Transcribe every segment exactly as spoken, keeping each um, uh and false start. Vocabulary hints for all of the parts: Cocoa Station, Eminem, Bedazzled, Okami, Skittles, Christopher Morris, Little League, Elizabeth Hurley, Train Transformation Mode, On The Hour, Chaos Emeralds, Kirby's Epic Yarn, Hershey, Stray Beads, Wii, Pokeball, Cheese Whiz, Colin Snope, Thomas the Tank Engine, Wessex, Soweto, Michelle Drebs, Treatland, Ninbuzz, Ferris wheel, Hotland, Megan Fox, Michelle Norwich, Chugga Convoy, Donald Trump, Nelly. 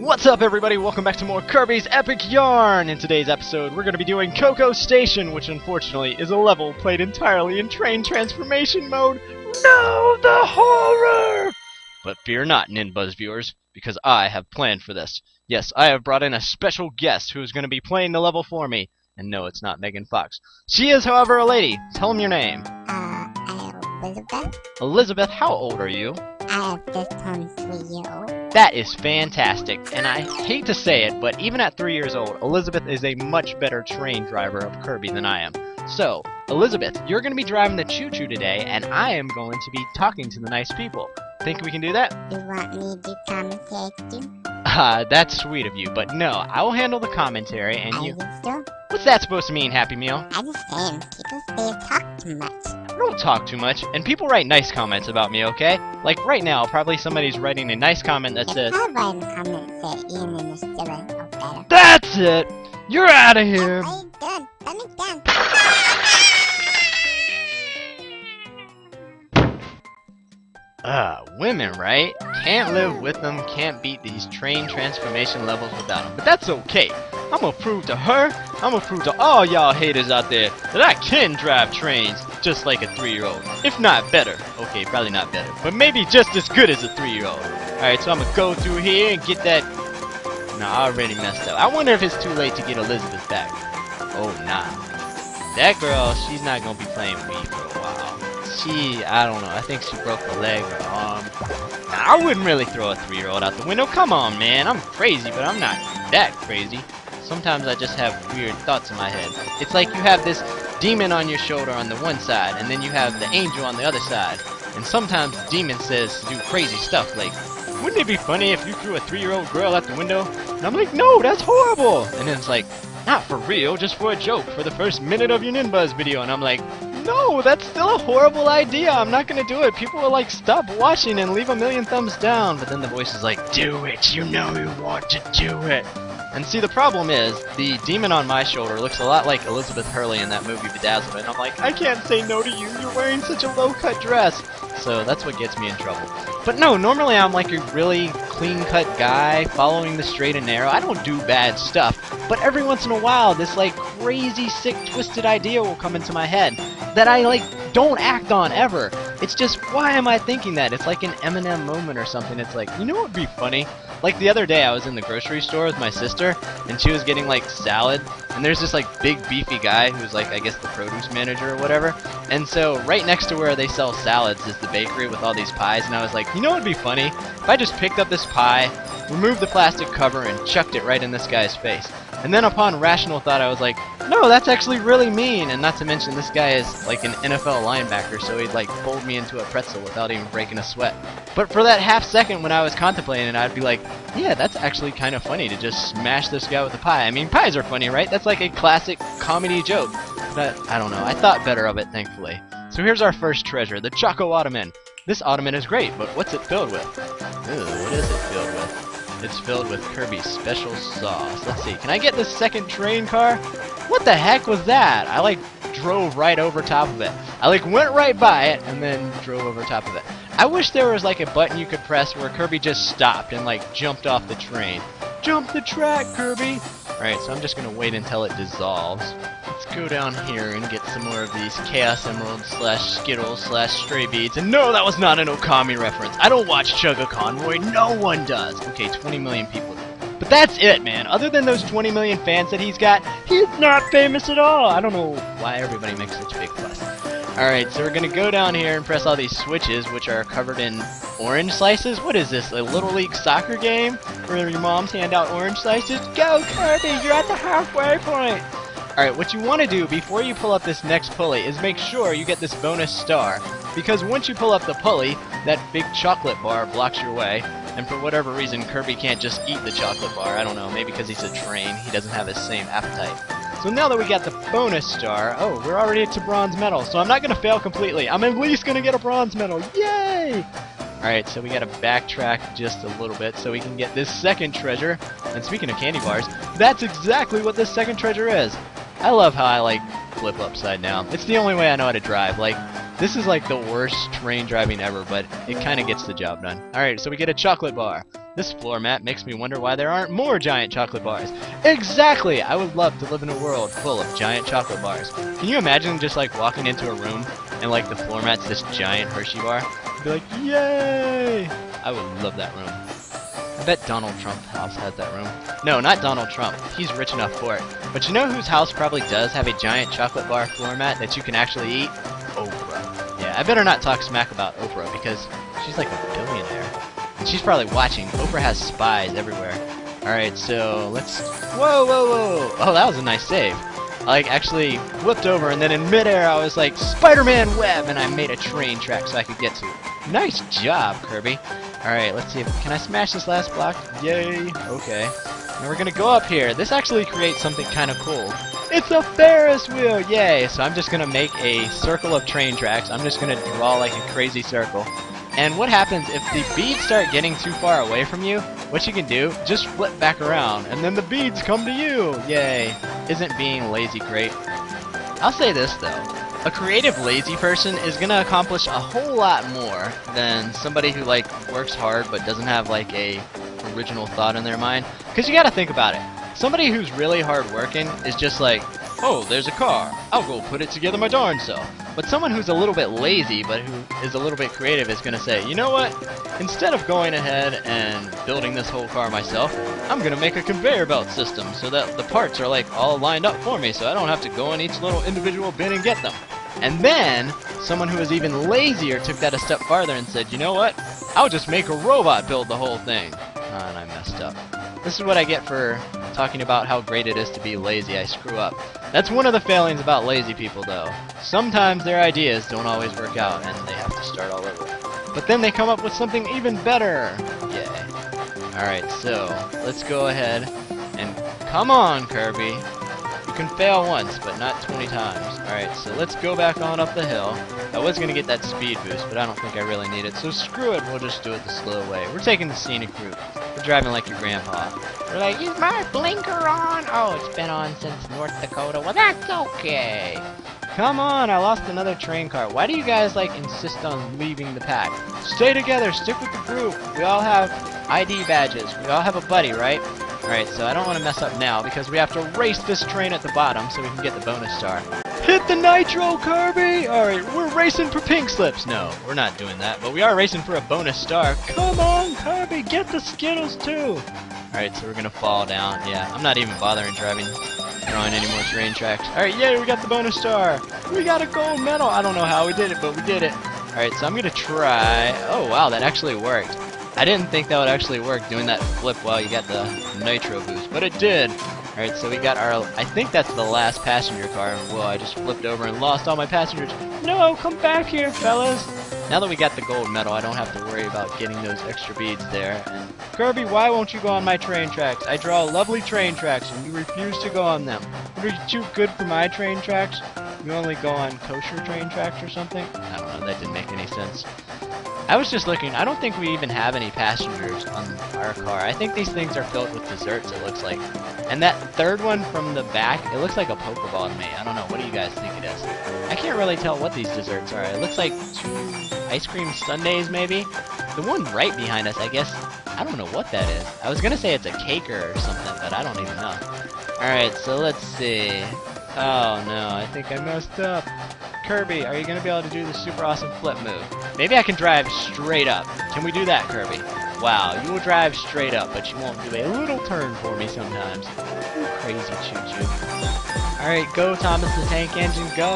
What's up, everybody? Welcome back to more Kirby's Epic Yarn! In today's episode, we're going to be doing Cocoa Station, which unfortunately is a level played entirely in Train Transformation Mode. No, the horror! But fear not, Ninbuzz viewers, because I have planned for this. Yes, I have brought in a special guest who is going to be playing the level for me. And no, it's not Megan Fox. She is, however, a lady. Tell him your name. Uh, I am Elizabeth. Elizabeth, how old are you? I am just turned three years old. That is fantastic, and I hate to say it, but even at three years old, Elizabeth is a much better train driver of Kirby than I am. So, Elizabeth, you're going to be driving the choo-choo today, and I am going to be talking to the nice people. Think we can do that? You want me to commentate you? Ah, uh, that's sweet of you, but no, I will handle the commentary, and Are you... you sure? What's that supposed to mean, Happy Meal? I'm just saying, people say you talk too much. Don't talk too much, and people write nice comments about me, okay? Like right now, probably somebody's writing a nice comment that says, "If I write a comment that Ian and is doing or better." That's it! You're out of here! What are you doing? Let me down. Ah, uh, women, right? Can't live with them, can't beat these train transformation levels without them. But that's okay. I'm gonna prove to her, I'm gonna prove to all y'all haters out there that I can drive trains just like a three-year-old. If not better. Okay, probably not better. But maybe just as good as a three-year-old. Alright, so I'm gonna go through here and get that... Nah, I already messed up. I wonder if it's too late to get Elizabeth back. Oh, nah. That girl, she's not gonna be playing Wii for a while. She, I don't know, I think she broke her leg or her arm. Now, I wouldn't really throw a three-year-old out the window. Come on, man, I'm crazy, but I'm not that crazy. Sometimes I just have weird thoughts in my head. It's like you have this demon on your shoulder on the one side, and then you have the angel on the other side. And sometimes the demon says to do crazy stuff, like, wouldn't it be funny if you threw a three-year-old girl out the window? And I'm like, no, that's horrible! And then it's like, not for real, just for a joke, for the first minute of your Ninbuzz video. And I'm like, no, that's still a horrible idea. I'm not gonna do it. People are like, stop watching and leave a million thumbs down. But then the voice is like, do it. You know you want to do it. And see, the problem is, the demon on my shoulder looks a lot like Elizabeth Hurley in that movie Bedazzled. And I'm like, I can't say no to you. You're wearing such a low-cut dress. So that's what gets me in trouble. But no, normally I'm like a really clean-cut guy following the straight and narrow. I don't do bad stuff. But every once in a while, this like crazy, sick, twisted idea will come into my head that I like don't act on ever. It's just, why am I thinking that? It's like an Eminem moment or something. It's like, you know what would be funny? Like the other day I was in the grocery store with my sister and she was getting like salad, and there's this like big beefy guy who's like, I guess, the produce manager or whatever. And so right next to where they sell salads is the bakery with all these pies, and I was like, you know what would be funny? If I just picked up this pie, removed the plastic cover, and chucked it right in this guy's face. And then upon rational thought I was like, no, that's actually really mean. And not to mention this guy is like an N F L linebacker, so he'd like fold me into a pretzel without even breaking a sweat. But for that half second when I was contemplating it, I'd be like, yeah, that's actually kind of funny to just smash this guy with a pie. I mean, pies are funny, right? That's like a classic comedy joke. But I don't know, I thought better of it, thankfully. So here's our first treasure, the Choco Ottoman. This ottoman is great, but what's it filled with? Ooh, what is it filled with? It's filled with Kirby's special sauce. Let's see, can I get the second train car? What the heck was that? I like drove right over top of it. I like went right by it and then drove over top of it. I wish there was like a button you could press where Kirby just stopped and like jumped off the train. Jump the track, Kirby! Alright, so I'm just gonna wait until it dissolves. Let's go down here and get some more of these Chaos Emeralds slash Skittles slash Stray Beads. And no, that was not an Okami reference. I don't watch Chugga Convoy. No one does. Okay, twenty million people do. But that's it, man. Other than those twenty million fans that he's got, he's not famous at all. I don't know why everybody makes such big fuss. Alright, so we're gonna go down here and press all these switches, which are covered in orange slices. What is this, a Little League soccer game where your moms hand out orange slices? Go, Kirby! You're at the halfway point! Alright, what you want to do before you pull up this next pulley is make sure you get this bonus star. Because once you pull up the pulley, that big chocolate bar blocks your way. And for whatever reason, Kirby can't just eat the chocolate bar. I don't know, maybe because he's a train, he doesn't have his same appetite. So now that we got the bonus star, oh, we're already to bronze medal, so I'm not going to fail completely. I'm at least going to get a bronze medal. Yay! Alright, so we got to backtrack just a little bit so we can get this second treasure. And speaking of candy bars, that's exactly what this second treasure is. I love how I, like, flip upside down. It's the only way I know how to drive. Like, This is like the worst train driving ever, but it kinda gets the job done. Alright, so we get a chocolate bar. This floor map makes me wonder why there aren't more giant chocolate bars. Exactly! I would love to live in a world full of giant chocolate bars. Can you imagine just like walking into a room and like the floor mat's this giant Hershey bar? You'd be like, yay! I would love that room. I bet Donald Trump's house has that room. No, not Donald Trump. He's rich enough for it. But you know whose house probably does have a giant chocolate bar floor mat that you can actually eat? Oprah. Yeah, I better not talk smack about Oprah because she's like a billionaire. And she's probably watching. Oprah has spies everywhere. Alright, so let's... Whoa, whoa, whoa! Oh, that was a nice save. I like, actually whipped over and then in midair I was like, Spider-Man web! And I made a train track so I could get to it. Nice job, Kirby. Alright, let's see if... Can I smash this last block? Yay! Okay. Now we're gonna go up here. This actually creates something kind of cool. It's a Ferris wheel! Yay! So I'm just gonna make a circle of train tracks. I'm just gonna draw like a crazy circle. And what happens if the beads start getting too far away from you, what you can do, just flip back around, and then the beads come to you! Yay! Isn't being lazy great? I'll say this though. A creative lazy person is gonna accomplish a whole lot more than somebody who like works hard but doesn't have like a original thought in their mind. Cause you gotta think about it. Somebody who's really hard working is just like, oh, there's a car. I'll go put it together my darn self. But someone who's a little bit lazy but who is a little bit creative is gonna say, you know what? Instead of going ahead and building this whole car myself, I'm gonna make a conveyor belt system so that the parts are like all lined up for me so I don't have to go in each little individual bin and get them. And then, someone who is even lazier took that a step farther and said, you know what? I'll just make a robot build the whole thing. Oh, and I messed up. This is what I get for talking about how great it is to be lazy. I screw up. That's one of the failings about lazy people, though. Sometimes their ideas don't always work out, and they have to start all over. But then they come up with something even better. Yay. Alright, so, let's go ahead and... Come on, Kirby! You can fail once, but not twenty times. Alright, so let's go back on up the hill. I was going to get that speed boost, but I don't think I really need it, so screw it, we'll just do it the slow way. We're taking the scenic route. We're driving like your grandpa. We're like, is my blinker on? Oh, it's been on since North Dakota. Well, that's okay. Come on, I lost another train car. Why do you guys, like, insist on leaving the pack? Stay together, stick with the group. We all have I D badges. We all have a buddy, right? Alright, so I don't want to mess up now because we have to race this train at the bottom so we can get the bonus star. Hit the nitro, Kirby! Alright, we're racing for pink slips. No, we're not doing that, but we are racing for a bonus star. Come on, Kirby, get the Skittles too! Alright, so we're gonna fall down. Yeah, I'm not even bothering driving, drawing any more train tracks. Alright, yay, we got the bonus star! We got a gold medal! I don't know how we did it, but we did it. Alright, so I'm gonna try... Oh, wow, that actually worked. I didn't think that would actually work, doing that flip while you got the nitro boost, but it did! Alright, so we got our... I think that's the last passenger car. Whoa, I just flipped over and lost all my passengers. No, come back here, fellas! Now that we got the gold medal, I don't have to worry about getting those extra beads there. And Kirby, why won't you go on my train tracks? I draw lovely train tracks, and you refuse to go on them. What, are you too good for my train tracks? You only go on kosher train tracks or something? I don't know, that didn't make any sense. I was just looking, I don't think we even have any passengers on our car. I think these things are filled with desserts, it looks like. And that third one from the back, it looks like a Pokeball to me. I don't know, what do you guys think it is? I can't really tell what these desserts are. It looks like two ice cream sundaes, maybe? The one right behind us, I guess, I don't know what that is. I was gonna say it's a caker or something, but I don't even know. Alright, so let's see. Oh no, I think I messed up. Kirby, are you going to be able to do the super awesome flip move? Maybe I can drive straight up. Can we do that, Kirby? Wow, you will drive straight up, but you won't do a little turn for me sometimes. Ooh, crazy choo-choo. Alright, go Thomas the Tank Engine, go!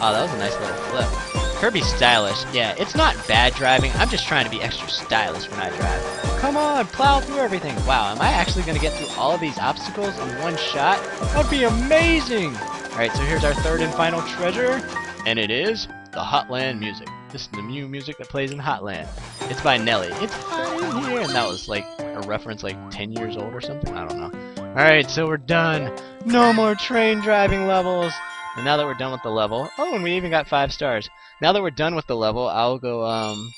Oh, that was a nice little flip. Kirby's stylish. Yeah, it's not bad driving. I'm just trying to be extra stylish when I drive. Come on, plow through everything. Wow, am I actually going to get through all of these obstacles in one shot? That'd be amazing! Alright, so here's our third and final treasure, and it is the Hotland music. This is the new music that plays in Hotland. It's by Nelly. It's hot in here, and that was like a reference like ten years old or something, I don't know. Alright, so we're done. No more train driving levels. And now that we're done with the level, oh, and we even got five stars. Now that we're done with the level, I'll go um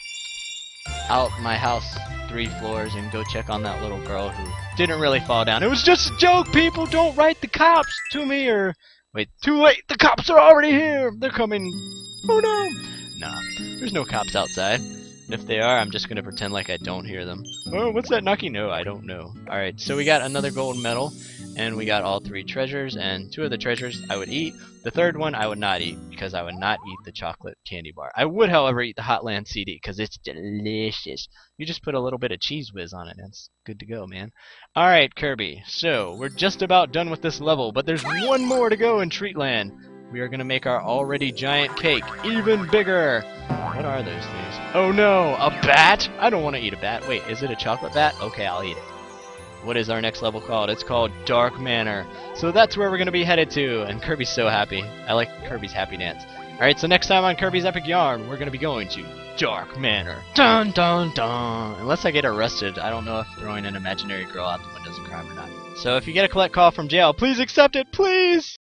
out my house three floors and go check on that little girl who didn't really fall down. It was just a joke, people! Don't write the cops to me or... Wait, too late! The cops are already here! They're coming! Oh no! Nah, there's no cops outside. And if they are, I'm just gonna pretend like I don't hear them. Oh, what's that knocking? No, I don't know. Alright, so we got another gold medal, and we got all three treasures, and two of the treasures I would eat. The third one I would not eat, because I would not eat the chocolate candy bar. I would, however, eat the Hotland C D, because it's delicious. You just put a little bit of Cheese Whiz on it, and it's good to go, man. Alright, Kirby, so we're just about done with this level, but there's one more to go in Treatland. We are gonna make our already giant cake even bigger. What are those things? Oh no, a bat? I don't want to eat a bat. Wait, is it a chocolate bat? Okay, I'll eat it. What is our next level called? It's called Dark Manor. So that's where we're going to be headed to. And Kirby's so happy. I like Kirby's happy dance. Alright, so next time on Kirby's Epic Yarn, we're going to be going to Dark Manor. Dun dun dun. Unless I get arrested, I don't know if throwing an imaginary girl out the window is a crime or not. So if you get a collect call from jail, please accept it, please!